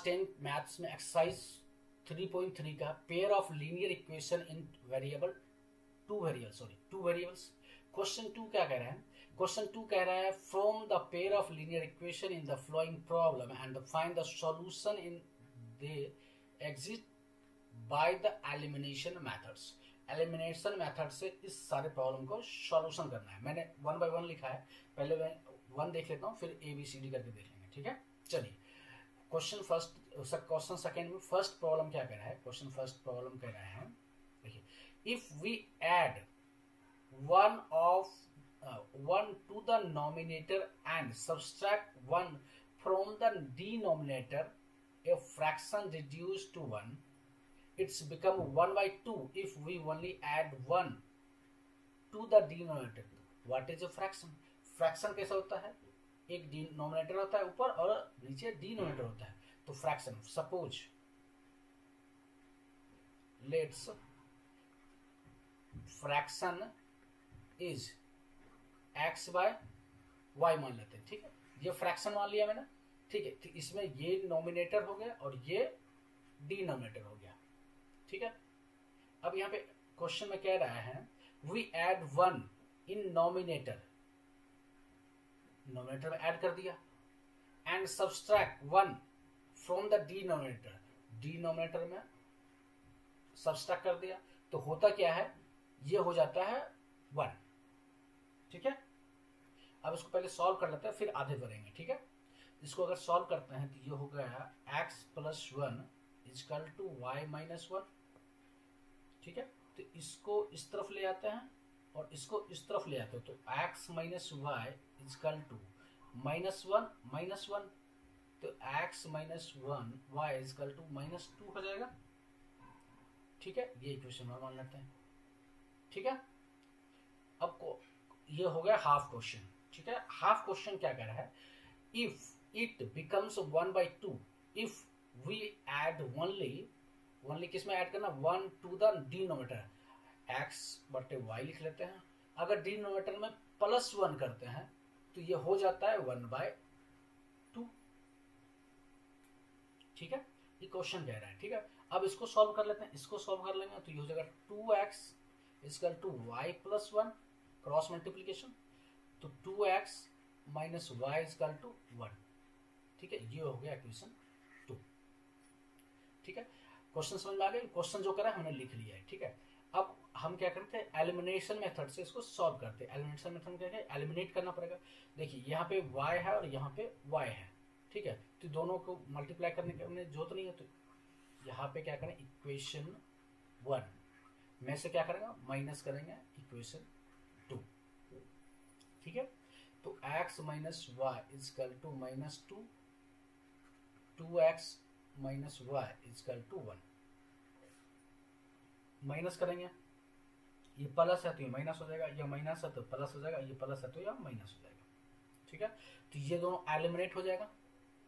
10 maths में exercise 3.3 का pair of linear equation in two variables. Question 2 क्या कह रहा है? क्वेश्चन 2 कह रहा है from the pair of linear equation in the following problem and find the solution in they exist by the elimination methods. Elimination method से इस सारे प्रॉब्लम को सॉल्यूशन करना है। मैंने 1 by 1 लिखा है, पहले मैं 1 देख लेता हूँ, फिर ABCD करके देख लेंगे, ठीक है। चलिए क्वेश्चन सेकंड में फर्स्ट प्रॉब्लम क्या कह रहा है? क्वेश्चन फर्स्ट प्रॉब्लम कह रहा है, देखिए, if we add 1 to the nominator and subtract 1 from the denominator a fraction reduce to 1 it's become 1/2 if we only add 1 to the denominator. What is a fraction? Fraction कैसा होता है? एक denominator होता है ऊपर और नीचे डिनोमिनेटर होता है। तो fraction, suppose let's fraction is x/y मान लेते हैं, ठीक है, ये फ्रैक्शन मान लिया मैंने, ठीक है। तो इसमें ये नोमिनेटर हो गया और ये डिनोमिनेटर हो गया, ठीक है। अब यहाँ पे क्वेश्चन में कह रहा है वी एड 1 इन नोमिनेटर में ऐड कर दिया and subtract 1 from the denominator, denominator में सब्सट्रैक्ट कर दिया। तो होता क्या है, ये हो जाता है 1, ठीक है। अब इसको पहले सॉल्व कर लेते हैं, फिर आधे करेंगे, ठीक है। इसको अगर सॉल्व करते हैं तो ये हो गया x + 1 = y - 1, ठीक है। तो इसको इस तरफ ले आते हैं और इसको इस तरफ ले आते हो, तो x - y = -1 - 1, तो x - 1 y = -2 हो जाएगा, ठीक है। ये इक्वेशन मान लेते हैं, ठीक है। अब को ये हो गया हाफ क्वेश्चन, ठीक है। हाफ क्वेश्चन क्या कह रहा है? If it becomes 1/2 if we add only किसमें ऐड करना? 1 टू द डिनोमिनेटर, x/y लिख लेते हैं। अगर डिनोमिनेटर में +1 करते हैं तो ये हो जाता है 1/2, ठीक है। ये क्वेश्चन कह रहा है, ठीक है। अब इसको सॉल्व कर लेते हैं, इसको सॉल्व कर लेंगे तो ये हो जाएगा 2x = y + 1 क्रॉस मल्टीप्लीकेशन, तो 2x - y = 1, ठीक है। ये हो गया इक्वेशन 2, ठीक है। क्वेश्चन समझ में आ गया? क्वेश्चन जो करा हमने लिख लिया है, ठीक है। अब हम क्या करते हैं, एलिमिनेशन मेथड से इसको सॉल्व करते हैं। एलिमिनेशन मेथड में क्या है, एलिमिनेट करना पड़ेगा। देखिए यहाँ पे y है और यहाँ पे y है, ठीक है। तो दोनों को मल्टीप्लाई करने की हमें जरूरत नहीं है, तो यहाँ पे क्या करें, इक्वेशन 1 में से क्या करेंगे, माइनस करेंगे इक्वेशन 2, ठीक है। तो x - y = -2 2x - y = 1 minus करेंगे, ये प्लस है तो ये माइनस हो जाएगा, ये माइनस है तो प्लस हो जाएगा, ये प्लस है तो ये माइनस हो जाएगा, ठीक है। तो ये दोनों एलिमिनेट हो जाएगा,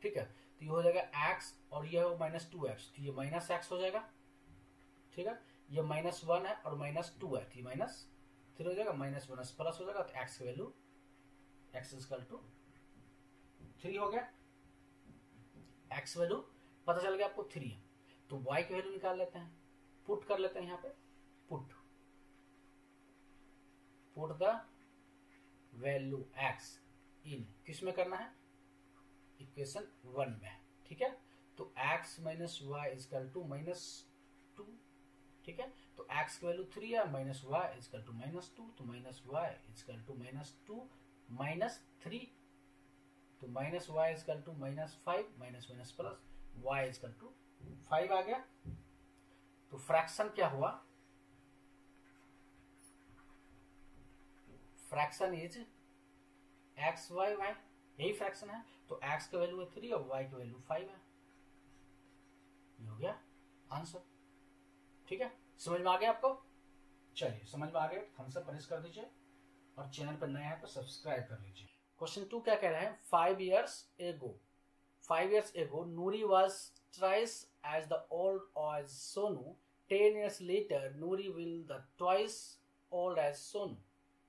ठीक है। तो ये हो जाएगा x और ये हो -2x, तो ये -x हो जाएगा, ठीक है। ये -1 है और -2 है, तो ये -3 हो जाएगा, -1 प्लस हो जाएगा, तो x की वैल्यू x = 3 हो गया। x वैल्यू पता चल गया आपको 3 है, तो y की वैल्यू निकाल लेते हैं, पुट कर लेते हैं यहाँ पे, put the value x in किस में करना है, इक्वेशन 1 में, ठीक है। तो x - y = -2, ठीक है। तो x की वैल्यू 3 है, -y = -2, तो -y = -2 -3, तो -y = -5 -1 + y = 5 आ गया। तो फ्रैक्शन क्या हुआ, फ्रैक्शन इज x/y, यही फ्रैक्शन है। तो x की वैल्यू है 3 और y की वैल्यू 5 है, ये हो गया आंसर, ठीक है। समझ में आ गया आपको? चलिए समझ में आ गया, थम्स अप प्रेस कर दीजिए और चैनल पर नया है तो सब्सक्राइब कर लीजिए। क्वेश्चन 2 क्या कह रहा है, 5 years ago Nuri was twice as the old as Sonu. 10 years later Nuri will the twice old as Sonu,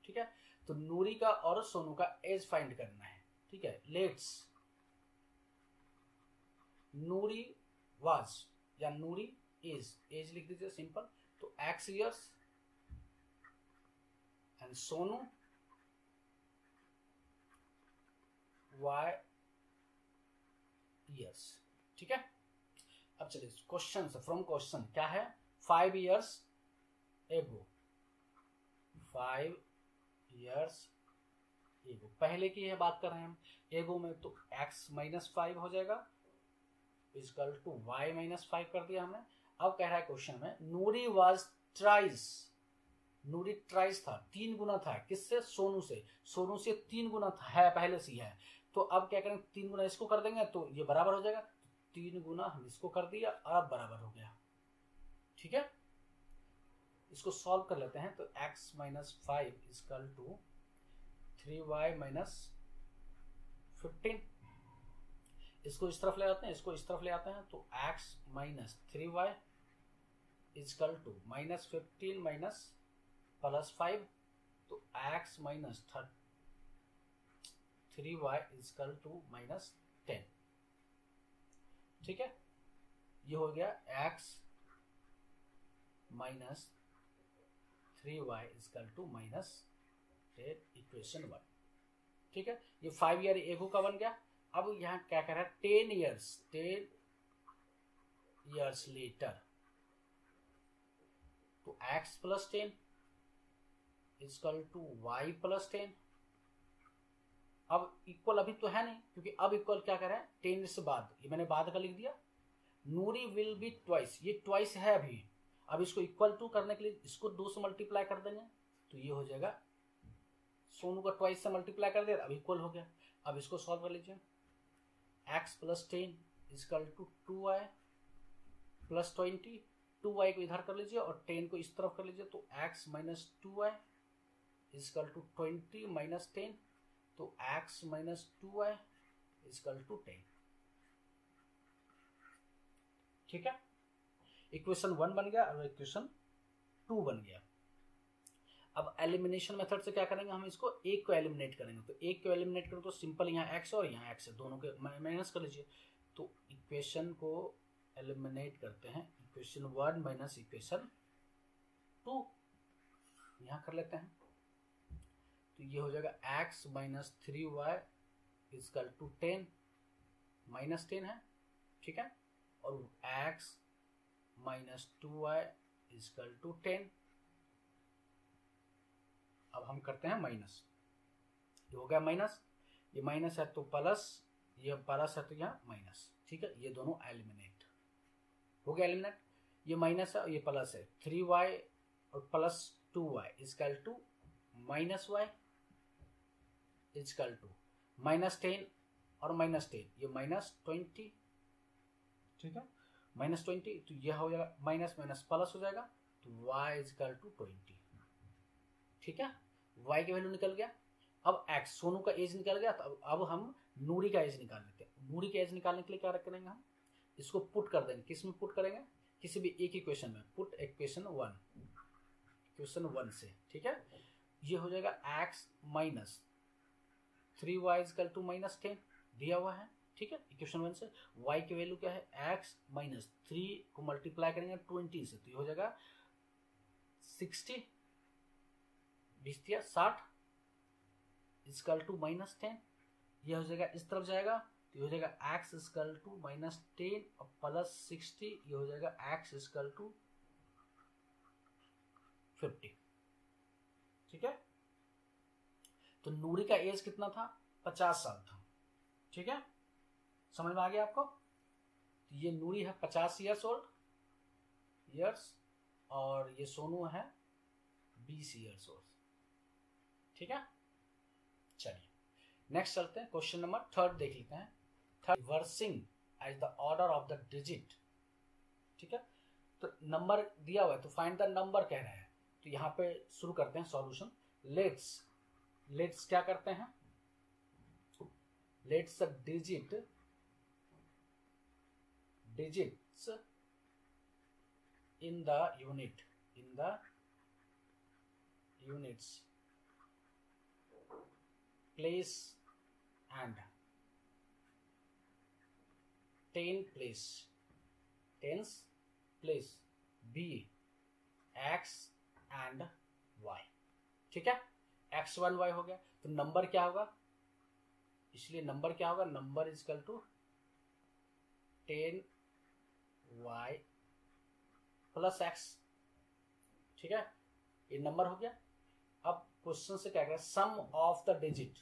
ठीक है। तो नूरी का और सोनू का एज फाइंड करना है, ठीक है। लेट्स नूरी वाज या नूरी एज लिख दीजिए सिंपल, तो x years and Sonu y years. ठीक है, अब चलिए क्वेश्चन फ्रॉम क्वेश्चन क्या है, 5 years ago पहले की है बात कर रहे हैं हम, एगो में तो x माइनस 5 हो जाएगा इजकल टू y माइनस 5 कर दिया हमने। अब कह रहा है क्वेश्चन में नूरी वाज ट्राइस, नूरी ट्राइस था, 3 गुना था, किससे, सोनू से, सोनू से 3 गुना था, है पहले से है, तो अब क्या करेंगे 3 गुना इसको कर देंगे तो ये बराबर हो जाएगा, 3 गुना हम इसको कर दिया और अब बराबर हो गया। ठीक है, इसको सॉल्व कर लेते हैं, तो x minus 5 is equal to 3y minus 15, इसको इस तरफ ले आते हैं, इसको इस तरफ ले आते हैं, तो x minus 3y is equal to minus 15 minus plus 5, तो x minus 3y is equal to minus 10। ठीक है, ये हो गया x minus 3y is equal to minus 10 equation 1। ठीक है, ये 5 ईयर एगो का बन गया। अब यहाँ क्या कह रहा है 10 ईयर्स लेटर, तो x plus 10 is equal to y plus 10। अब इक्वल अभी तो है नहीं क्योंकि अब इक्वल क्या कह रहा है 10 से बाद, ये मैंने बाद का लिख दिया। नूरी विल बी ट्वाइस, ये ट्वाइस है अभी, अब इसको इक्वल टू करने के लिए इसको 2 से मल्टीप्लाई कर देंगे तो ये हो जाएगा, सोनू का ट्वाइस से मल्टीप्लाई कर दिया अब इक्वल हो गया। अब इसको सॉल्व कर लीजिए, x plus 10 is equal to 2y plus 20, 2y को इधर कर लीजिए और 10 को इस तरफ कर लीजिए, तो x minus 2y is equal to 20 minus 10, तो x minus 2y is equal to 10। ठीक है, इक्वेशन 1 बन गया और इक्वेशन 2 बन गया। अब एलिमिनेशन मेथड से क्या करेंगे हम, इसको एक को एलिमिनेट करेंगे, तो एक को एलिमिनेट करें तो सिंपल यहाँ x और यहाँ x है, दोनों के माइनस कर लीजिए, तो इक्वेशन को एलिमिनेट करते हैं, इक्वेशन 1 माइनस इक्वेशन 2 यहाँ कर लेते हैं, तो ये हो जाएगा x minus 3y is equal to 10 minus 10 है। ठीक है, और x minus 2y is equal to 10, अब हम करते हैं माइनस, ये हो गया माइनस, ये माइनस है तो प्लस, ये प्लस है तो यहाँ माइनस। ठीक है, ये दोनों एलिमिनेट हो गया, एलिमिनेट, ये माइनस है और ये प्लस है, 3y और plus 2y is equal to minus y is equal to minus 10 और माइनस 10, ये माइनस 20। ठीक है, माइनस 20 तो यह हो जाएगा माइनस माइनस प्लस हो जाएगा, तो y इजकल टू 20। ठीक है, y की वैल्यू निकल गया। अब x सोनू का एज निकल गया, तो अब हम नूरी का एज निकाल लेते हैं। नूरी का एज निकालने के लिए क्या करेंगे हम, इसको पुट कर देंगे, किस में पुट करेंगे, किसी भी एक इक्वेशन में, पुट इक्वेशन वन से। ठीक है, ये हो जाएगा x minus 3y is equal to minus 10 दिया हुआ है। ठीक है, इक्वेशन 1 से y की वैल्यू क्या है, x माइनस 3 को मल्टीप्लाई करेंगे 20 से, तो ये हो जाएगा 60 60 इजकल टू माइनस 10, यह हो जाएगा इस तरफ जाएगा तो हो जाएगा x इजकल टू माइनस 10 और प्लस 60, ये हो जाएगा x इजकल टू 50। ठीक है, तो नूरी का एज कितना था, 50 साल था। ठीक है, समझ में आ गया आपको, तो ये नूरी है 50 ईयर्स ओल्ड और ये सोनू है 20 ईयर्स ओल्ड। ठीक है, चलिए नेक्स्ट चलते हैं क्वेश्चन नंबर 3 देख लेते हैं। Reversing as the order of the digit. ठीक है, तो नंबर दिया हुआ है तो फाइंड द नंबर कह रहा है, तो यहाँ पे शुरू करते हैं सॉल्यूशन। लेट्स क्या करते हैं, let's digits in the units place and tens place be x and y. ठीक है, x1 y हो गया तो नंबर क्या होगा, इसलिए नंबर क्या होगा, number is equal to 10y plus x. ठीक है, ये नंबर हो गया। अब क्वेश्चन से क्या करें, सम ऑफ द डिजिट,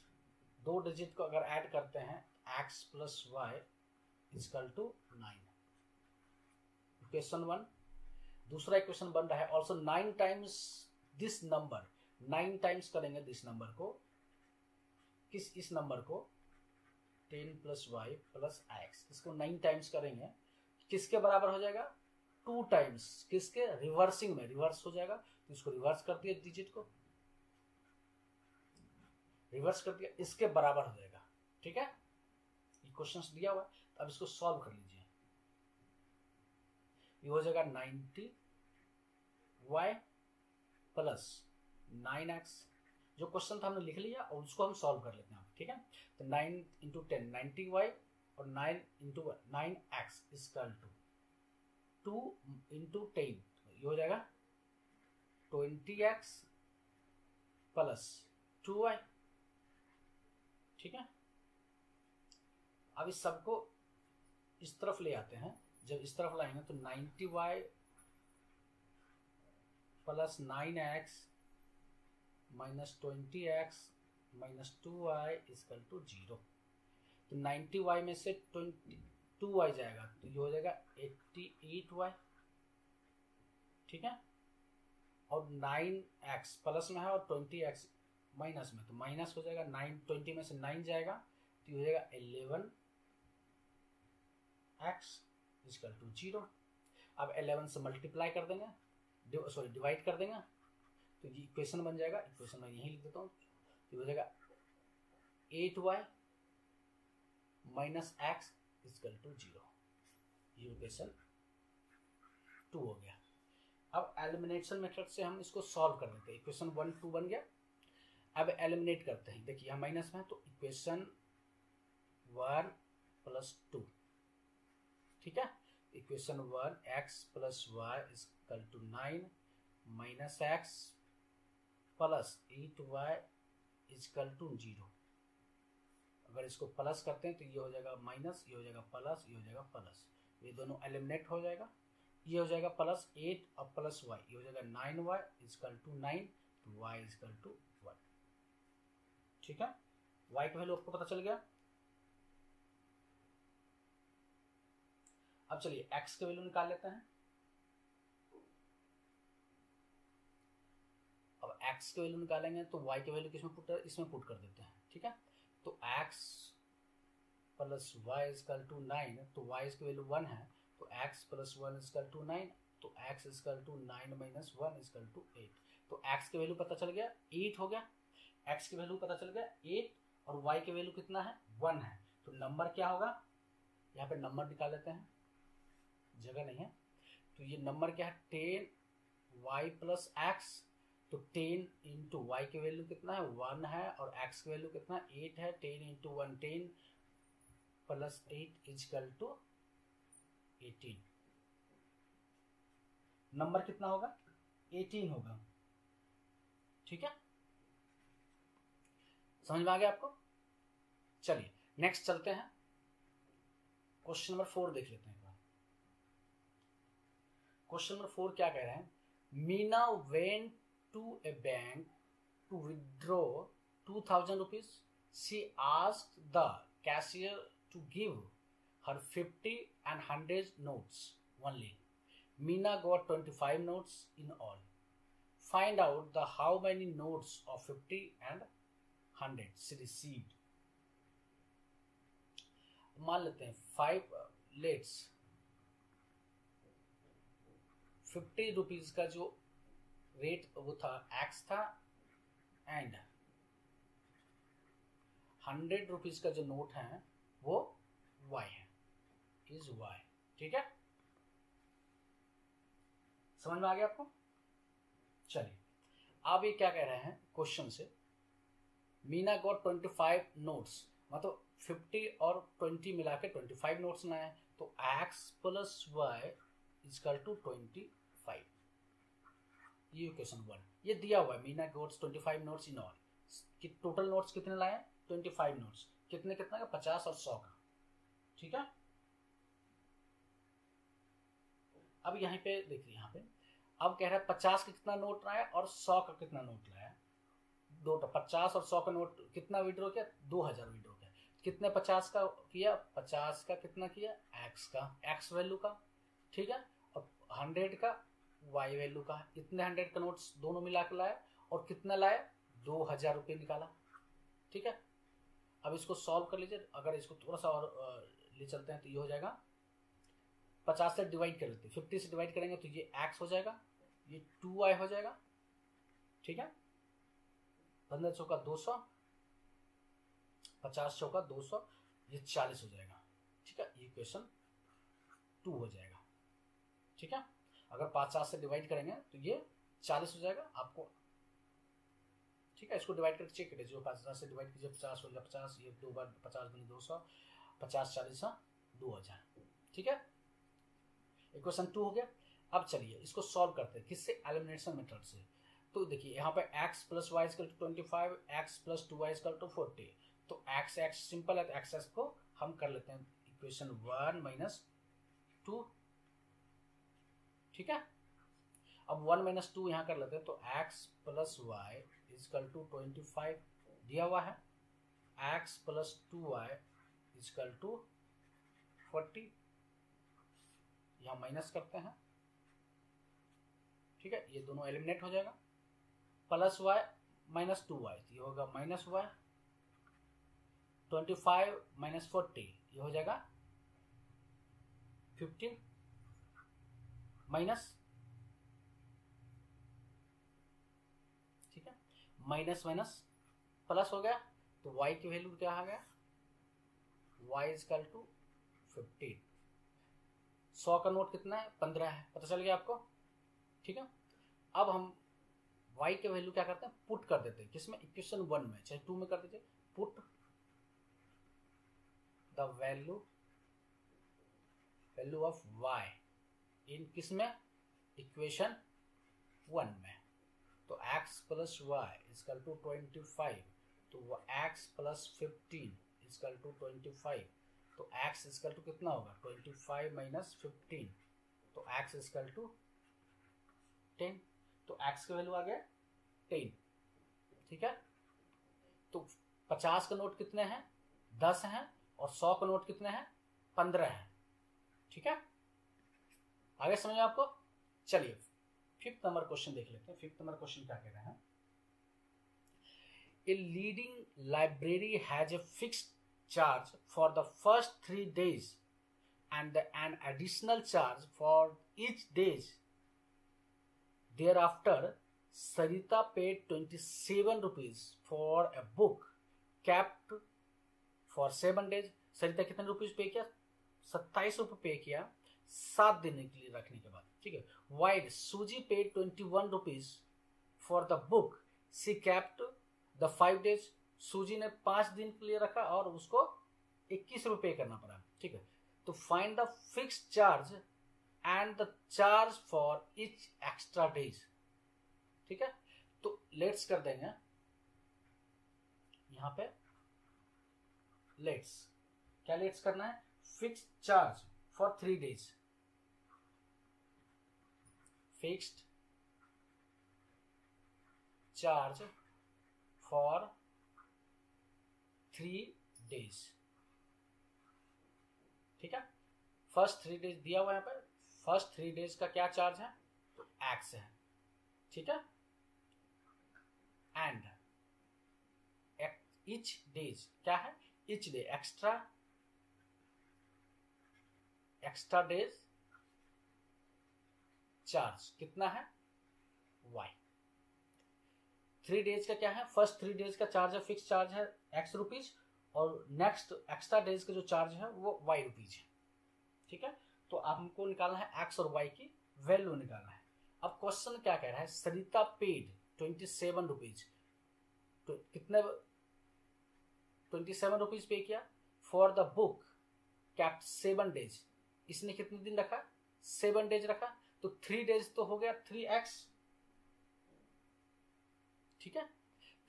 दो डिजिट को अगर ऐड करते हैं x plus y is equal to 9। Equation 1। दूसरा इक्वेशन बन रहा है also 9 times this number, 9 times करेंगे दिस नंबर को, किस इस नंबर को 10 प्लस वाई प्लस एक्स, इसको 9 टाइम्स करेंगे, किसके बराबर हो जाएगा 2 टाइम्स, किसके रिवर्सिंग में, रिवर्स हो जाएगा तो इसको रिवर्स कर दिया, डिजिट को रिवर्स कर दिया, इसके बराबर हो जाएगा। ठीक है, ये क्वेश्चंस दिया हुआ, अब इसको सॉल्व कर लीजिए। ये हो जाएगा 90y प्लस 9x, जो क्वेश्चन था हमने लिख लिया और उसको हम सॉल्व कर लेते हैं। ठीक है, तो 9 × 10 90y और 9 × 9x इजकल टू 2 × 10, ये हो जाएगा 20x प्लस 2y। ठीक है, अब इस सबको इस तरफ ले आते हैं, जब इस तरफ लाएंगे तो 90y plus 9x minus 20x minus 2y is equal to 0। तो 90y में से 2y जाएगा तो ये हो जाएगा 88y। ठीक है, और 9x प्लस में है और 20x माइनस में, तो माइनस हो जाएगा 9, 20 में से 9 जाएगा तो हो जाएगा 11x इजकल टू 0। अब 11 से मल्टीप्लाई कर देंगे, सॉरी डिवाइड कर देंगे तो ये इक्वेशन बन जाएगा, इक्वेशन में यहीं लिख देता हूँ, तो हो जाएगा 8y minus x is equal to 0। ये इक्वेशन 2 हो गया। अब एलिमिनेशन मेथड से हम इसको सॉल्व कर देते हैं, इक्वेशन 1, 2 बन गया। अब एलिमिनेट करते हैं, देखिए यहाँ माइनस में है तो इक्वेशन 1 प्लस 2। ठीक है, equation 1 x plus y is equal to 9 minus x plus 8y is equal to 0। अगर इसको प्लस करते हैं तो ये हो जाएगा माइनस, ये हो जाएगा प्लस, ये हो जाएगा प्लस, ये दोनों एलिमिनेट हो जाएगा, ये हो जाएगा प्लस 8 और प्लस y, ये हो जाएगा 9y इजकल टू 9 तो y इजकल टू 1। ठीक है, y की वैल्यू आपको पता चल गया। अब चलिए x की वैल्यू निकाल लेते हैं। अब x की वैल्यू निकालेंगे तो y की वैल्यू किसमें पुट, इसमें पुट कर देते हैं। ठीक है, तो x plus y is equal to 9, तो y की वैल्यू 1 है तो x प्लस 1 इजकल टू 9, तो x is equal to 9 minus 1 is equal to 8। तो x की वैल्यू पता चल गया 8 हो गया, x की वैल्यू पता चल गया 8 और y की वैल्यू कितना है 1 है, तो नंबर क्या होगा, यहाँ पे नंबर निकाल लेते हैं, जगह नहीं है, तो ये नंबर क्या है 10y प्लस एक्स, तो 10 × y की वैल्यू कितना है 1 है और x की वैल्यू कितना 8 है, 10 × 1 10 प्लस 8 इजकल टू 18। नंबर कितना होगा 18 होगा। ठीक है, समझ में आ गया आपको। चलिए नेक्स्ट चलते हैं, क्वेश्चन नंबर 4 देख लेते हैं। क्वेश्चन नंबर 4 क्या कह रहे हैं, Meena went to a bank to withdraw 2000 rupees, she asked the cashier to give her 50 and 100 notes only, Meena got 25 notes in all, find out the how many notes of 50 and 100 she received. मान लेते हैं 50 rupees का जो rate वो था x था and 100 rupees का जो नोट है वो वाई है, इज वाई। ठीक है, समझ में आ गया आपको। चलिए आप ये क्या कह रहे हैं क्वेश्चन से, मीना गॉट 25 नोट्स, मतलब 50 और 20 मिला के 25 नोट्स ना है, तो x plus y is equal to 25। ये क्वेश्चन 1 ये दिया हुआ है। Meena notes 25 notes in all, कि टोटल नोट्स कितने लाए 25 नोट्स, कितने कितना का 50 और 100 का। ठीक है, अब यहाँ पे देखिए, यहाँ पे अब कह रहा है 50 का कितना नोट लाया और 100 का कितना नोट लाया। दो 50 और 100 का नोट कितना विड्रॉ किया, 2000 विड्रॉ किया। कितने 50 का किया, 50 का कितना किया, एक्स का, एक्स वैल्यू का। ठीक है, अब 100 का वाई वैल्यू का, इतने 100 का नोट्स दोनों मिला के लाया और कितना लाया 2000 रुपये निकाला। ठीक है, अब इसको सॉल्व कर लीजिए। अगर इसको थोड़ा सा और ले चलते हैं तो ये हो जाएगा, 50 से डिवाइड कर लेते हैं, 50 से डिवाइड करेंगे तो ये एक्स हो जाएगा, ये 2y हो जाएगा। ठीक है, 15 चौका 200, 50 चौका 200, ये 40 हो जाएगा। ठीक है, ये क्वेश्चन 2 हो जाएगा। ठीक है, अगर 50 से डिवाइड करेंगे तो ये 40 हो जाएगा आपको। ठीक है, इसको डिवाइड करके चेक करिए, जो 50 से डिवाइड कीजिए 50 हो गया 50, ये 2 बार 50 गुना 200, 50 40 2 हो जाए। ठीक है, क्वेश्चन 2 हो गया। अब चलिए इसको सॉल्व करते हैं, किससे, एलिमिनेशन मेथड से। तो देखिए यहाँ पे x plus y is equal to 25, x plus 2y is equal to 40। तो x x सिंपल है, x x को हम कर लेते हैं इक्वेशन 1 माइनस 2। ठीक है, अब 1 माइनस 2 यहाँ कर लेते हैं, तो x plus y is equal to 25 दिया हुआ है, x plus 2y is equal to 40, यहाँ माइनस करते हैं। ठीक है, ये दोनों एलिमिनेट हो जाएगा, प्लस वाई माइनस 2y, ये होगा माइनस वाई, 25 माइनस 40, ये हो जाएगा 15, माइनस। ठीक है, माइनस माइनस प्लस हो गया, तो y की वैल्यू क्या आ गया, y इजकल टू 15। 100 का नोट कितना है, 15 है, पता चल गया आपको। ठीक है, अब हम y के वैल्यू क्या करते हैं, पुट कर देते हैं, किसमें, इक्वेशन 1 में, चाहे 2 में कर दीजिए, put the value of y in किसमें, इक्वेशन 1 में। तो x plus y is equal to 25, तो x प्लस 15 इजकल टू 25, तो x इजकल टू कितना होगा 25 माइनस 15, तो x इजकल टू 10। तो x की वैल्यू आ गया 10। ठीक है, तो 50 का नोट कितने हैं, 10 हैं, और 100 का नोट कितने हैं, 15 हैं। ठीक है, आगे समझ आपको। चलिए 5th नंबर क्वेश्चन देख लेते हैं। 5th नंबर क्वेश्चन क्या कह रहे हैं, a leading library has a fixed charge for the first 3 days and an additional charge for each days thereafter. Sarita paid 27 rupees for a book kept for 7 days. Sarita कितने rupees pay किया, 27 रुपये पे किया 7 दिन के लिए रखने के बाद। ठीक है, while Suji paid 21 rupees for the book she kept the 5 days. सूजी ने 5 दिन के लिए रखा और उसको 21 रुपये करना पड़ा। ठीक है, तो find the fixed charge and the charge for each extra days. ठीक है, तो लेट्स कर देंगे यहाँ पे, लेट्स क्या, लेट्स करना है fixed charge for 3 days, fixed charge for 3 days. ठीक है, फर्स्ट 3 डेज दिया हुआ है यहाँ पर, फर्स्ट 3 डेज का क्या चार्ज है, तो एक्स है। ठीक है, एंड ईच डेज क्या है, each day extra, extra days charge कितना है, वाई। 3 डेज का क्या है, फर्स्ट 3 डेज का चार्ज है, फिक्स चार्ज है एक्स रुपीज, और नेक्स्ट एक्स्ट्रा डेज का जो चार्ज है वो वाई रुपीज है। ठीक है, तो आपको निकालना है एक्स और वाई की वैल्यू निकालना है। अब क्वेश्चन क्या कह रहा है, सरिता पेड 27 रुपीज, तो कितने 27 रुपीज पे किया, for the book kept 7 days, इसने कितने दिन रखा, 7 डेज रखा, तो 3 डेज तो हो गया 3x, ठीक है,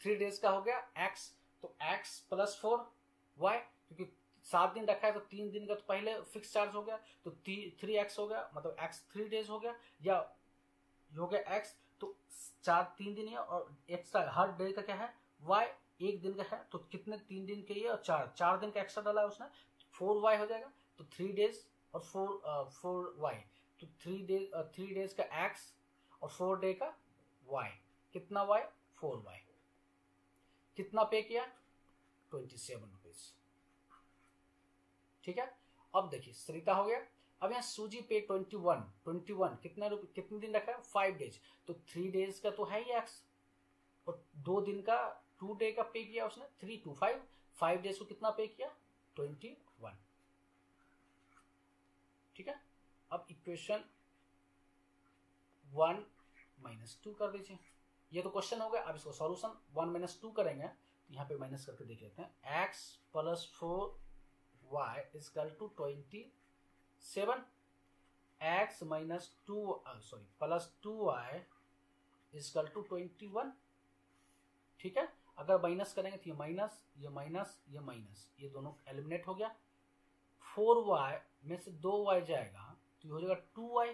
3 डेज का हो गया x, तो x प्लस 4y, क्योंकि 7 दिन रखा है तो 3 दिन का तो पहले फिक्स चार्ज हो गया, तो 3x हो गया, मतलब x 3 डेज हो गया, या हो गया x, तो 4 3 दिन है, और एक्स्ट्रा हर डे का क्या है y, 1 दिन का है, तो कितने 3 दिन के ये और 4 दिन का एक्स्ट्रा डाला है उसने, 4y हो जाएगा, तो 3 डेज और 4y, तो 3 डेज का x और 4 डे का y, कितना y, 4y, कितना पे किया, 27 रुपीज, ठीक है। अब देखिए सरिता हो गया, अब यहाँ सूजी पे 21 कितने दिन रखा है, 5 डेज, तो 3 डेज का तो है ही एक्स, और 2 दिन का 2 डे का पे किया उसने, 3 2 5, 5 डेज को कितना पे किया, 21, ठीक है। अब इक्वेशन 1 - 2 कर दीजिए, ये तो क्वेश्चन हो गया, अब इसको सॉल्यूशन 1 - 2 करेंगे, तो यहाँ पे माइनस करके देख लेते हैं, x plus 4y is equal to 27, x minus plus 2y is equal to 21, ठीक है। अगर माइनस करेंगे तो ये माइनस, ये माइनस, ये माइनस, ये दोनों एलिमिनेट हो गया, 4y में से 2y जाएगा तो ये हो जाएगा 2y,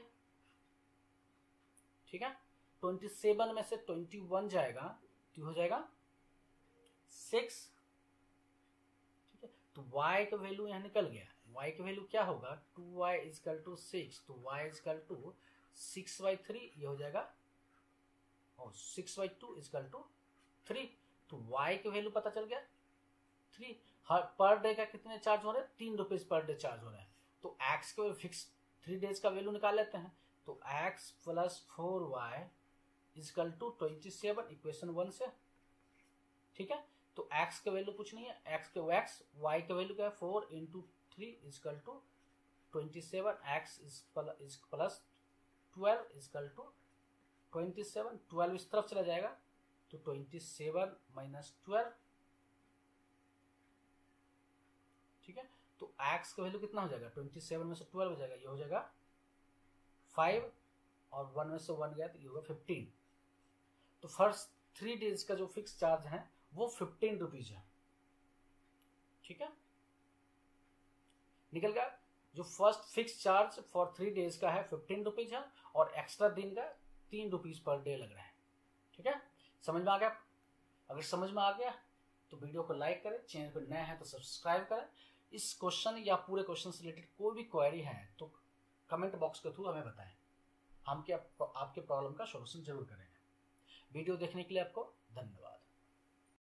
ठीक है, 27 में से 21 जाएगा तो हो जाएगा 6, ठीक है, तो y का वैल्यू यहाँ निकल गया, y का वैल्यू क्या होगा, 2y इजकल टू 6, तो y इजकल टू 6/3, ये हो जाएगा, और 6/2 इजकल टू 3, तो y का वैल्यू पता चल गया 3। हर पर डे का कितने चार्ज हो रहे हैं, 3 रुपीज पर डे चार्ज हो रहे हैं, तो x के फिक्स 3 डेज का वैल्यू निकाल लेते हैं, तो x plus 4y is equal to 27 equation 1 से, ठीक है। तो x का वैल्यू कुछ नहीं है, x y का वैल्यू क्या है, 4 × 3 is equal to 27, x is plus 12 is equal to 27, 12 इस तरफ चला जाएगा तो 27 - 12, ठीक है, तो x का वैल्यू कितना हो जाएगा, 27 में से 12 हो जाएगा, ये हो जाएगा 5, और 1 में से 1 गया तो ये होगा 15, तो फर्स्ट 3 डेज का जो फिक्स चार्ज है वो 15 रुपीज है, ठीक है, निकल गया। जो first fix charge for 3 days का है 15 रुपीज है, और एक्स्ट्रा दिन का 3 रुपीज पर डे लग रहा है, ठीक है, समझ में आ गया। अगर समझ में आ गया तो वीडियो को लाइक करें, चैनल पर नया है तो सब्सक्राइब करें। इस क्वेश्चन या पूरे क्वेश्चन से रिलेटेड कोई भी क्वेरी है तो कमेंट बॉक्स के थ्रू हमें बताएं, हम आपके प्रॉब्लम का सॉल्यूशन जरूर करेंगे। वीडियो देखने के लिए आपको धन्यवाद।